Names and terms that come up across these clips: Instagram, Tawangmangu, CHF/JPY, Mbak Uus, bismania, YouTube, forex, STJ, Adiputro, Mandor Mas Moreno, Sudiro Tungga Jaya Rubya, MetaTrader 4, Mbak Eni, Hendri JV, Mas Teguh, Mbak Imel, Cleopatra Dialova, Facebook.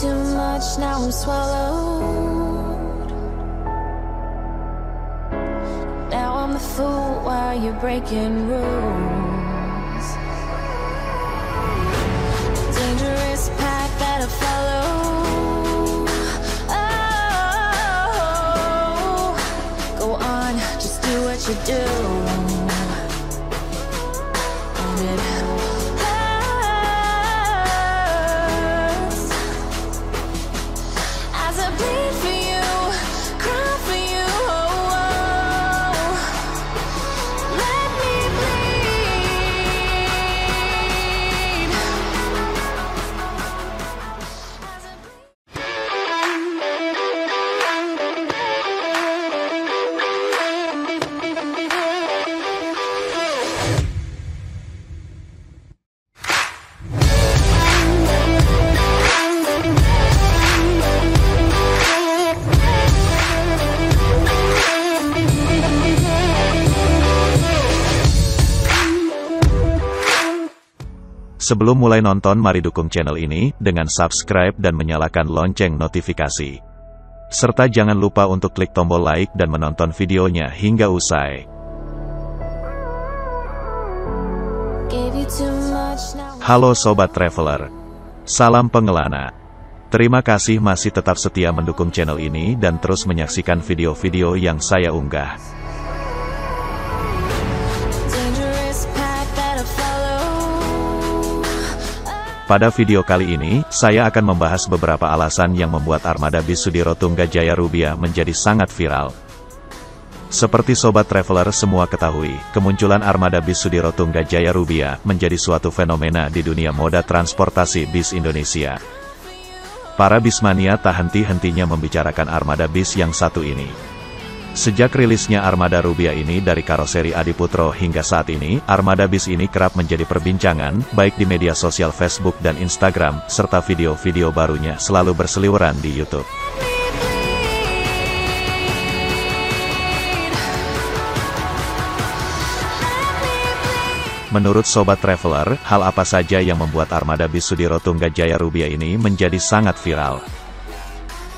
too much, now I'm swallowed. Now I'm the fool while you're breaking rules. Dangerous path that I follow. Oh, go on, just do what you do. Sebelum mulai nonton, mari dukung channel ini dengan subscribe dan menyalakan lonceng notifikasi. Serta jangan lupa untuk klik tombol like dan menonton videonya hingga usai. Halo Sobat Traveler. Salam pengelana. Terima kasih masih tetap setia mendukung channel ini dan terus menyaksikan video-video yang saya unggah. Pada video kali ini, saya akan membahas beberapa alasan yang membuat armada bis Sudiro Tungga Jaya Rubya menjadi sangat viral. Seperti Sobat Traveler semua ketahui, kemunculan armada bis Sudiro Tungga Jaya Rubya menjadi suatu fenomena di dunia moda transportasi bis Indonesia. Para bismania tak henti-hentinya membicarakan armada bis yang satu ini. Sejak rilisnya armada Rubya ini dari karoseri Adiputro hingga saat ini, armada bis ini kerap menjadi perbincangan, baik di media sosial Facebook dan Instagram, serta video-video barunya selalu berseliweran di YouTube. Menurut Sobat Traveler, hal apa saja yang membuat armada bis Sudiro Tungga Jaya Rubya ini menjadi sangat viral?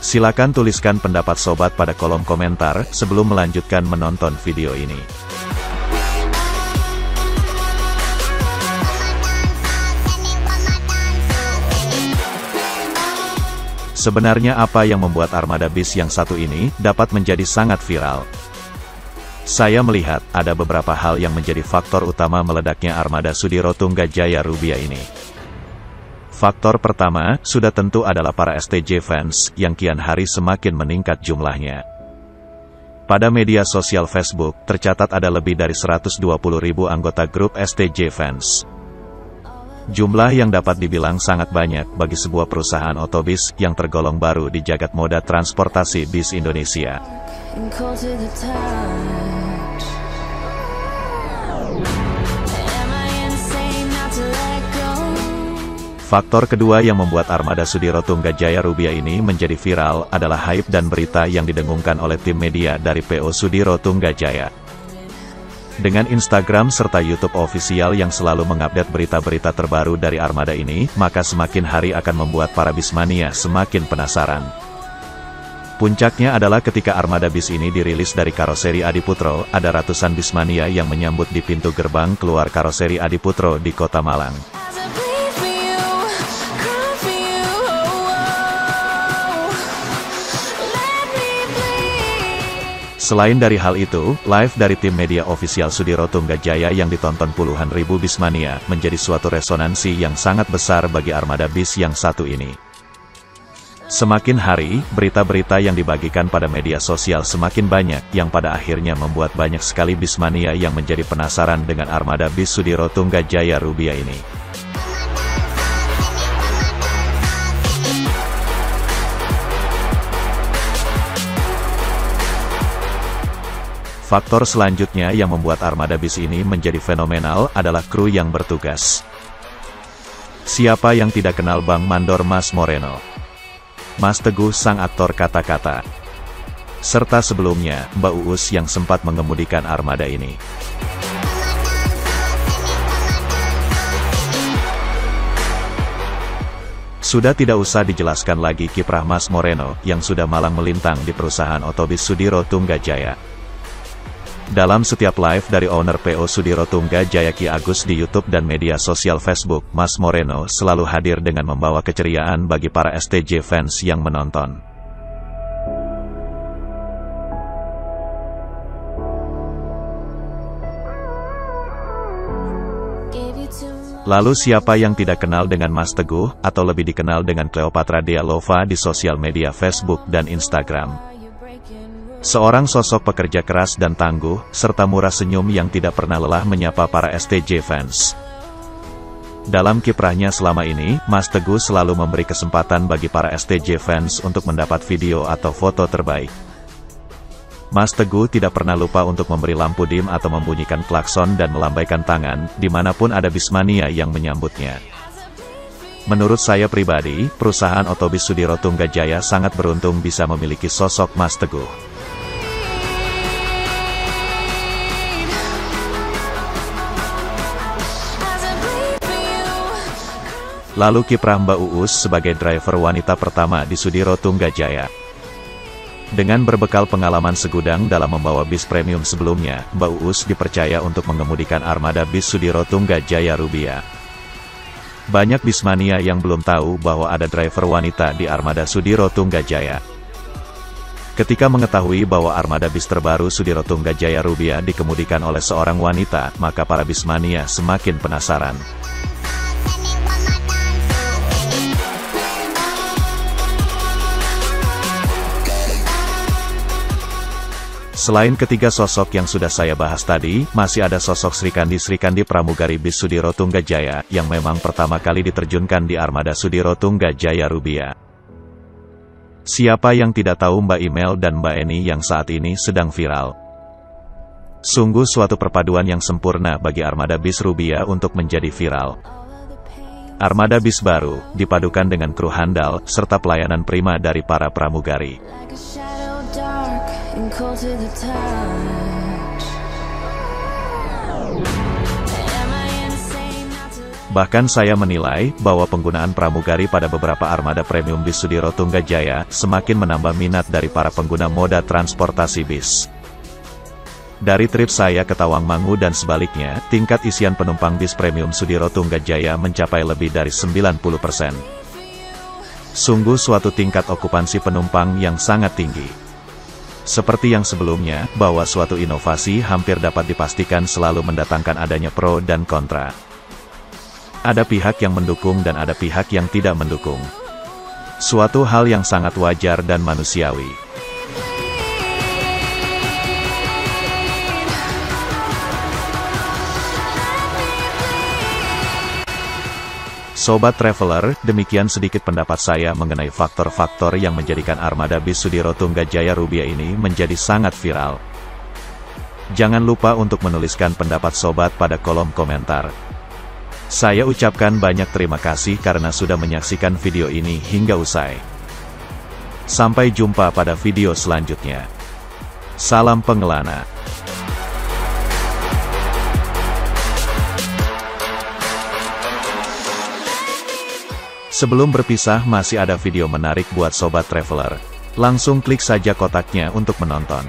Silakan tuliskan pendapat sobat pada kolom komentar sebelum melanjutkan menonton video ini. Sebenarnya apa yang membuat armada bis yang satu ini dapat menjadi sangat viral? Saya melihat ada beberapa hal yang menjadi faktor utama meledaknya armada Sudiro Tungga Jaya Rubya ini. Faktor pertama, sudah tentu adalah para STJ fans, yang kian hari semakin meningkat jumlahnya. Pada media sosial Facebook, tercatat ada lebih dari 120.000 anggota grup STJ fans. Jumlah yang dapat dibilang sangat banyak bagi sebuah perusahaan otobis, yang tergolong baru di jagat moda transportasi bis Indonesia. Faktor kedua yang membuat armada Sudiro Tungga Jaya Rubya ini menjadi viral adalah hype dan berita yang didengungkan oleh tim media dari PO Sudiro Tungga Jaya. Dengan Instagram serta YouTube official yang selalu mengupdate berita-berita terbaru dari armada ini, maka semakin hari akan membuat para bismania semakin penasaran. Puncaknya adalah ketika armada bis ini dirilis dari karoseri Adiputro, ada ratusan bismania yang menyambut di pintu gerbang keluar karoseri Adiputro di Kota Malang. Selain dari hal itu, live dari tim media official Sudiro Tungga Jaya yang ditonton puluhan ribu bismania, menjadi suatu resonansi yang sangat besar bagi armada bis yang satu ini. Semakin hari, berita-berita yang dibagikan pada media sosial semakin banyak, yang pada akhirnya membuat banyak sekali bismania yang menjadi penasaran dengan armada bis Sudiro Tungga Jaya Rubya ini. Faktor selanjutnya yang membuat armada bis ini menjadi fenomenal adalah kru yang bertugas. Siapa yang tidak kenal Bang Mandor Mas Moreno? Mas Teguh sang aktor kata-kata. Serta sebelumnya, Mbak Uus yang sempat mengemudikan armada ini. Sudah tidak usah dijelaskan lagi kiprah Mas Moreno yang sudah malang melintang di perusahaan otobis Sudiro Tungga Jaya. Dalam setiap live dari owner PO Sudiro Tungga Jaya Ki Agus di YouTube dan media sosial Facebook, Mas Moreno selalu hadir dengan membawa keceriaan bagi para STJ fans yang menonton. Lalu siapa yang tidak kenal dengan Mas Teguh, atau lebih dikenal dengan Cleopatra Dialova di sosial media Facebook dan Instagram? Seorang sosok pekerja keras dan tangguh, serta murah senyum yang tidak pernah lelah menyapa para STJ fans. Dalam kiprahnya selama ini, Mas Teguh selalu memberi kesempatan bagi para STJ fans untuk mendapat video atau foto terbaik. Mas Teguh tidak pernah lupa untuk memberi lampu dim atau membunyikan klakson dan melambaikan tangan, dimanapun ada bismania yang menyambutnya. Menurut saya pribadi, perusahaan otobis Sudiro Tungga Jaya sangat beruntung bisa memiliki sosok Mas Teguh. Lalu kiprah Mbak Uus sebagai driver wanita pertama di Sudiro Tungga Jaya. Dengan berbekal pengalaman segudang dalam membawa bis premium sebelumnya, Mbak Uus dipercaya untuk mengemudikan armada bis Sudiro Tungga Jaya Rubya. Banyak bismania yang belum tahu bahwa ada driver wanita di armada Sudiro Tungga Jaya. Ketika mengetahui bahwa armada bis terbaru Sudiro Tungga Jaya Rubya dikemudikan oleh seorang wanita, maka para bismania semakin penasaran. Selain ketiga sosok yang sudah saya bahas tadi, masih ada sosok Srikandi Pramugari bis Sudiro Tungga Jaya, yang memang pertama kali diterjunkan di armada Sudiro Tungga Jaya Rubya. Siapa yang tidak tahu Mbak Imel dan Mbak Eni yang saat ini sedang viral? Sungguh suatu perpaduan yang sempurna bagi armada bis Rubya untuk menjadi viral. Armada bis baru, dipadukan dengan kru handal, serta pelayanan prima dari para pramugari. Bahkan saya menilai bahwa penggunaan pramugari pada beberapa armada premium bis Sudiro Tungga Jaya semakin menambah minat dari para pengguna moda transportasi bis. Dari trip saya ke Tawangmangu dan sebaliknya, tingkat isian penumpang bis premium Sudiro Tungga Jaya mencapai lebih dari 90%. Sungguh suatu tingkat okupansi penumpang yang sangat tinggi. Seperti yang sebelumnya, bahwa suatu inovasi hampir dapat dipastikan selalu mendatangkan adanya pro dan kontra. Ada pihak yang mendukung dan ada pihak yang tidak mendukung. Suatu hal yang sangat wajar dan manusiawi. Sobat Traveler, demikian sedikit pendapat saya mengenai faktor-faktor yang menjadikan armada bis Sudiro Tungga Jaya Rubya ini menjadi sangat viral. Jangan lupa untuk menuliskan pendapat sobat pada kolom komentar. Saya ucapkan banyak terima kasih karena sudah menyaksikan video ini hingga usai. Sampai jumpa pada video selanjutnya. Salam pengelana. Sebelum berpisah masih ada video menarik buat Sobat Traveler. Langsung klik saja kotaknya untuk menonton.